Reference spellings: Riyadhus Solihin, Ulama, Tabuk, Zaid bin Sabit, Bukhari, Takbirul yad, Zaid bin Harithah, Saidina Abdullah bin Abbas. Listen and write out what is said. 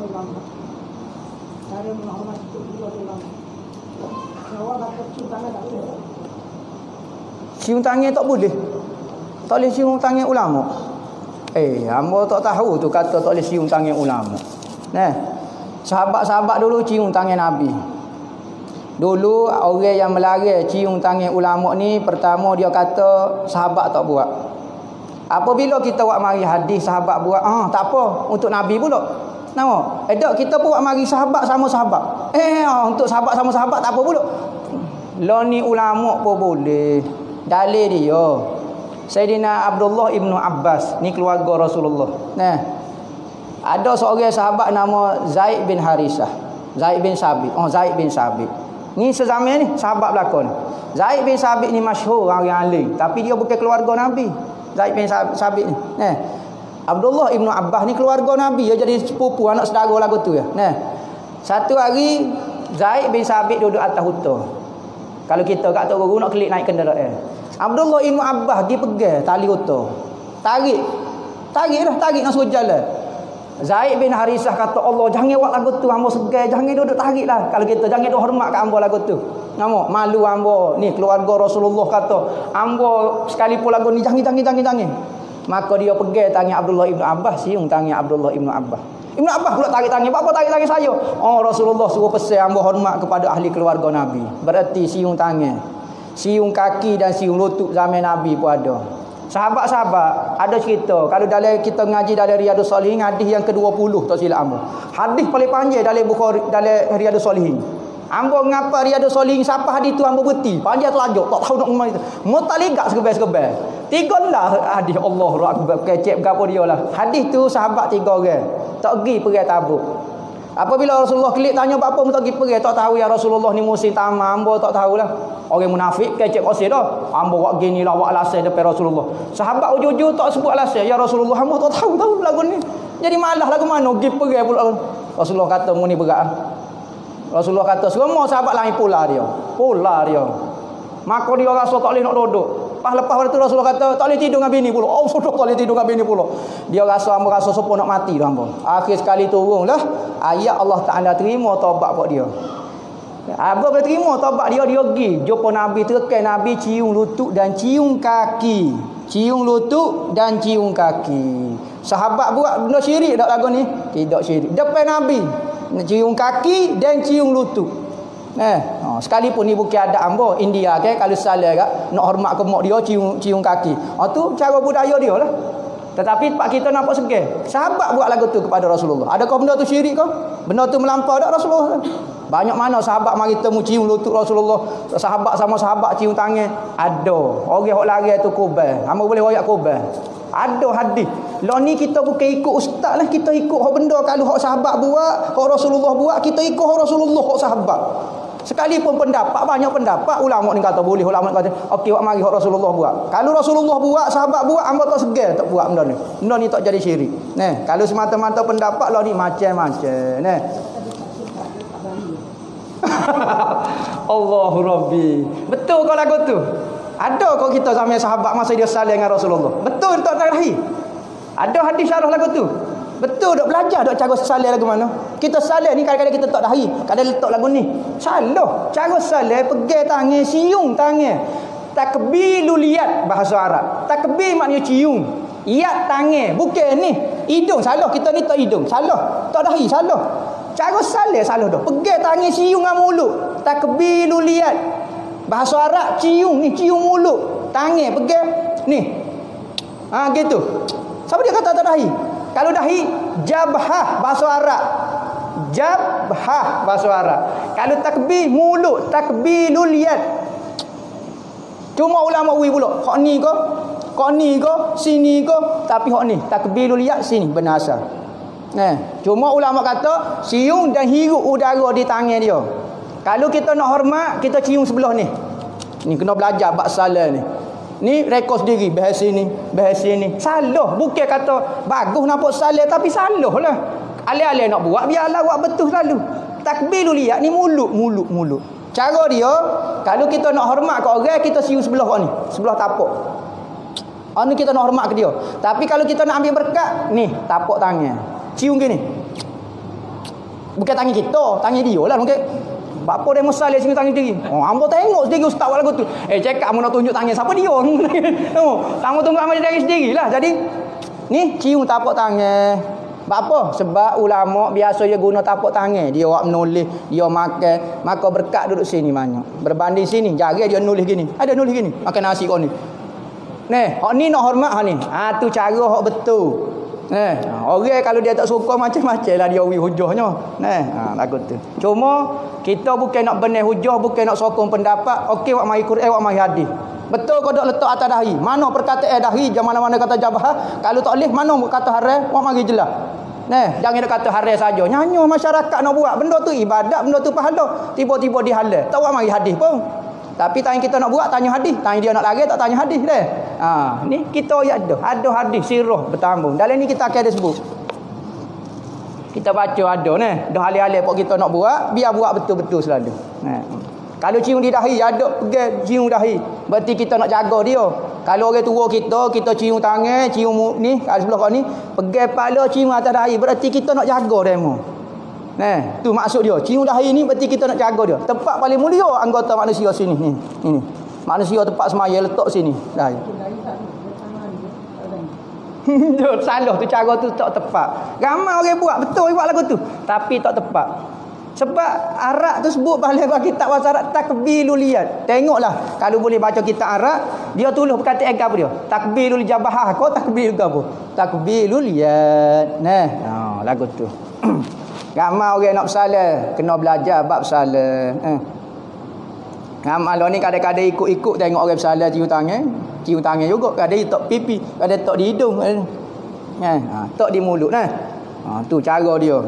ulama. Dari menghormati ulama. Jawa dapat cium tangan tak boleh. Cium tangan tak boleh. Tak boleh cium tangan ulama. Hamba tak tahu tu kata tak boleh cium tangan ulama. Nah, sahabat-sahabat dulu cium tangan Nabi. Dulu orang yang melarang cium tangan ulama ni, pertama dia kata sahabat tak buat. Apabila kita buat mari hadis sahabat buat, tak apa, untuk Nabi pula. Nama, tak kita pun buat mari sahabat sama sahabat. Untuk sahabat sama sahabat tak apa pula. Lah ni ulama pun boleh. Dalil dia. Saidina Abdullah bin Abbas ni keluarga Rasulullah. Nah. Ada seorang sahabat nama Zaid bin Harithah. Zaid bin Sabit. Zaid bin Sabit. Ni sezaman ni sahabat belakang. Zaid bin Sabit ni masyhur orang yang alim, tapi dia bukan keluarga Nabi. Zaid bin Sabit ni. Nah. Abdullah bin Abbas ni keluarga Nabi, dia jadi sepupu anak saudara lagu tu ya. Nah. Satu hari Zaid bin Sabit duduk atas hutan. Kalau kita kat Tok Guru nak kelik naik kenderaan. Abdullah bin Abbas dia pegang tali rotor. Tarik nak suruh jalan. Zaid bin Harithah kata, Allah jangan buat lagu tu, hamba segan, jangan duduk tariklah. Kalau kita jangan duk hormat kat hamba lagu tu. Nama malu hamba. Ni keluarga Rasulullah kata, hamba sekalipun lagu ni jangan. Maka dia pegang tangan Abdullah bin Abbas, cium tangan Abdullah bin Abbas. Ibn Abbas pula tarik tangan, apa tarik tangan saya? Rasulullah suruh pesan hamba hormat kepada ahli keluarga Nabi. Berarti cium tangan, siung kaki dan siung lutut zaman Nabi pun ada. Sahabat-sahabat ada cerita. Kalau dalam kita ngaji dalam Riyadhus Solihin hadis yang ke-20 tak silap ambo. Hadis paling panjang dalam Bukhari dalam Riyadhus Solihin. Ambo ngapa Riyadhus Solihin siapa hadis tu ambo berhenti. Panjang telajuk tak tahu nak ngomong itu. Mutaligak segebe-segebe. Tigalah hadis Allahu akbar kecek gapo dia lah. Hadis tu sahabat tiga orang. Tak pergi perang Tabuk. Apabila Rasulullah kelik tanya apa pun tak pergi perang, tak tahu ya Rasulullah ni musim tamah ambo tak tahulah. Orang munafik kecek kosir dah. Hamba buat gini lah, buat lasai depan Rasulullah. Sahabat ujung-ujung tak sebut lasai. Ya Rasulullah, hamba tak tahu lagu ni. Jadi malah lagu mana? Pergi perang pula. Rasulullah kata, mu ni berat. Rasulullah kata, semua sahabat lain pula dia. Maka dia rasa tak boleh nak duduk. Lepas waktu Rasulullah kata, tak boleh tidur dengan bini pula. Tak boleh tidur dengan bini pula. Dia rasa sopo nak mati dah hamba. Akhir sekali turunlah ayat Allah Ta'ala terima taubat buat dia. Abang boleh terima taubat dia pergi jumpa Nabi, terkait Nabi cium lutut dan cium kaki. Cium lutut dan cium kaki. Sahabat buat benda syirik tak lagu ni? Tidak syirik. Depan Nabi cium kaki dan cium lutut. Sekalipun ni bukan adat ambo India ke, kalau salah kat nak hormat kemak dia cium kaki. Tu cara budaya dia lah. Tetapi pak kita nampak segan. Sahabat buat lagu tu kepada Rasulullah. Adakah benda tu syirik ke? Benda tu melampau tak Rasulullah? Banyak mana sahabat mari temu cium lutut Rasulullah. Sahabat sama sahabat cium tangan. Ada. Orang hok lari tu kubal. Hamba boleh royak kubal. Ada hadis. Lah ni kita bukan ikut ustaz lah, kita ikut hok benda kalau hok sahabat buat, hok Rasulullah buat, kita ikut hok Rasulullah, hok sahabat. Sekalipun pendapat banyak pendapat ulama ni kata boleh, ulama ni kata okey mari hok Rasulullah buat. Kalau Rasulullah buat, sahabat buat, hamba tak segan tak buat benda ni. Benda ni tak jadi syirik. Nah, kalau semata-mata pendapat lah ni macam-macam. Nah. Allahu Rabbi. Betul kau lagu tu. Ada kau kita zaman sahabat masa dia saling dengan Rasulullah. Betul tak terakhir. Ada hadis syarah lagu tu. Betul dok belajar dok cara saling lagu mana. Kita saling ni kadang-kadang kita tak dahi. Kadang letak lagu ni. Salah. Cara saling pegang tangan, siung tangan. Takbirul yad bahasa Arab. Takbir maknanya cium. Yad tangan bukan ni. Hidung salah kita ni tak hidung. Salah. Tak dahi salah. Cara salah dah. Pegang tangan cium dengan mulut. Takbirul liat. Bahasa Arab cium ni cium mulut. Tangan pegang ni. Gitu. Siapa dia kata tak dahi? Kalau dahi jabhah bahasa Arab. Jabhah bahasa Arab. Kalau takbir mulut, takbirul liat. Cuma ulama wi pula. Kok ni ke? Sini ke? Tapi hok ni takbirul liat sini benar asal. Cuma ulama kata cium dan hirup udara di tangan dia. Kalau kita nak hormat, kita cium sebelah ni. Ni kena belajar bab salah ni. Ni rekod sendiri, bahasa ni. Salah, bukan kata bagus nampak salah tapi salah lah. Alih-alih nak buat biarlah buat betul selalu. Takbirul liat ni mulut. Cara dia kalau kita nak hormat ke orang, kita cium sebelah ni, sebelah tapak. Ni kita nak hormat ke dia. Tapi kalau kita nak ambil berkat, ni tapak tangan. Cium gini. Bukan tangan kita, tangan dia lah mungkin. Buat apa dia musal dia sini tangan sendiri? Oh, hangpa tengok sendiri ustaz buat lagu tu. Cakap hangpa nak tunjuk tangan siapa dia? Oh, hangpa tunggu hangpa dia sendirilah. Jadi ni cium tapak tangan. Buat apa? Sebab ulama biasa dia guna tapak tangan. Dia buat menulis, dia makan, maka berkat duduk sini banyak. Berbanding sini, jarang dia nulis gini. Ada nulis gini. Makan nasi kau ni. Neh, hak ni nak hormat hak ni. Ah tu cara hak betul. Neh, orang kalau dia tak suka macam-macam lah dia wi hujahnya. Neh, ha lagu tu. Cuma kita bukan nak benih hujah, bukan nak sokong pendapat. Okey wak mai Quran, wak mai hadis. Betul kau dak letak atas dahi. Mana perkataan dahi, mana-mana kata jabah. Kalau tak leh mana kata haram, wak mari jelas. Neh, jangan dia kata haram saja. Nyanyo masyarakat nak buat benda tu ibadat, benda tu pahala. Tiba-tiba dihalal. Tak wak mari hadis pun. Tapi tanya kita nak buat, tanya hadis. Tanya dia nak lari, tak tanya hadis deh. Ha, ni kita ya ada hadis sirah bertambung. Dalam ni kita akan ada sebut. Kita baca ada neh. Dah alih-alih pak kita nak buat, biar buat betul-betul selalu. Nah. Kalau cium di dahi ada pegang cium dahi. Berarti kita nak jaga dia. Kalau orang tua kita, kita cium tangan, cium ni, kat sebelah kau ni, pegang kepala cium atas dahi. Berarti kita nak jaga demo. Nah, tu maksud dia. Cium dahi ni berarti kita nak jaga dia. Tempat paling mulia anggota manusia sini ni. Ini. Manusia tempat semaya letak sini. Dahi. Dia salah tu cara tu tak tepat. Ramai orang buat betul buat lagu tu, tapi tak tepat. Sebab Arab tu sebut balik bagi kitab bahasa Arab takbilul yad. Tengoklah kalau boleh baca kitab Arab, dia tulis perkataan apa dia? Takbilul jabahah kau takbil ke apa? Takbilul yad. Nah, oh, lagu tu. Ramai orang nak bersalah, kena belajar bab bersalah. Ramai orang ni kadang-kadang ikut-ikut tengok orang bersalah cium tangan juga. Kadang tak pipi, kadang tak di hidung, kadang tak di mulut nah. Ha tu cara dia.